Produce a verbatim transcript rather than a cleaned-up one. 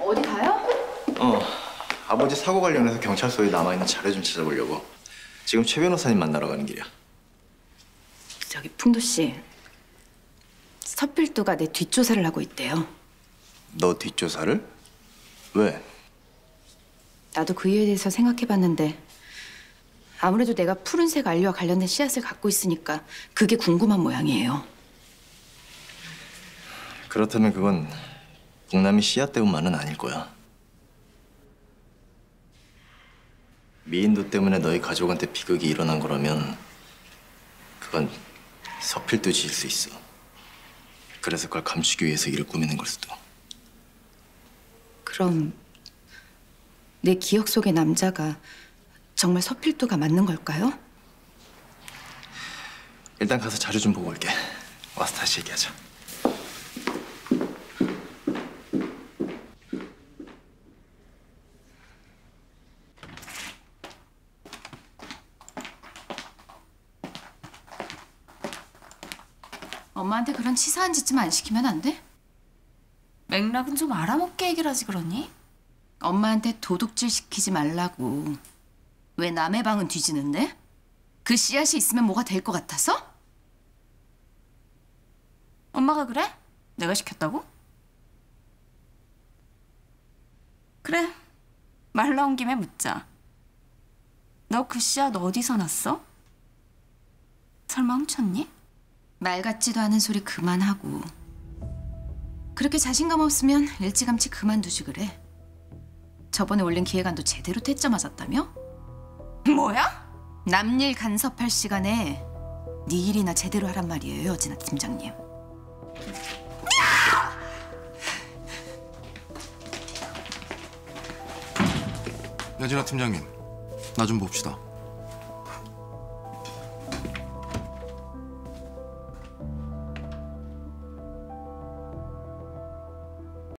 어디 가요? 어, 아버지 사고 관련해서 경찰서에 남아있는 자료 좀 찾아보려고. 지금 최 변호사님 만나러 가는 길이야. 저기 풍도 씨, 서필도가 내 뒷조사를 하고 있대요. 너 뒷조사를? 왜? 나도 그 일에 대해서 생각해봤는데 아무래도 내가 푸른색 알류와 관련된 씨앗을 갖고 있으니까 그게 궁금한 모양이에요. 그렇다면 그건 북남이 씨앗 때문만은 아닐 거야. 미인도 때문에 너희 가족한테 비극이 일어난 거라면 그건 서필도 지일 수 있어. 그래서 그걸 감추기 위해서 일을 꾸미는 걸 수도. 그럼 내 기억 속의 남자가 정말 서필도가 맞는 걸까요? 일단 가서 자료 좀 보고 올게. 와서 다시 얘기하자. 엄마한테 그런 치사한 짓 좀 안 시키면 안 돼? 맥락은 좀 알아먹게 얘기를 하지 그러니? 엄마한테 도둑질 시키지 말라고. 왜 남의 방은 뒤지는데? 그 씨앗이 있으면 뭐가 될 것 같아서? 엄마가 그래? 내가 시켰다고? 그래, 말 나온 김에 묻자. 너 그 씨앗 어디서 났어? 설마 훔쳤니? 말 같지도 않은 소리 그만하고. 그렇게 자신감 없으면 일찌감치 그만두지 그래. 저번에 올린 기획안도 제대로 퇴짜 맞았다며? 뭐야? 남일 간섭할 시간에 네 일이나 제대로 하란 말이에요, 여진아 팀장님. 여진아 팀장님, 나 좀 봅시다.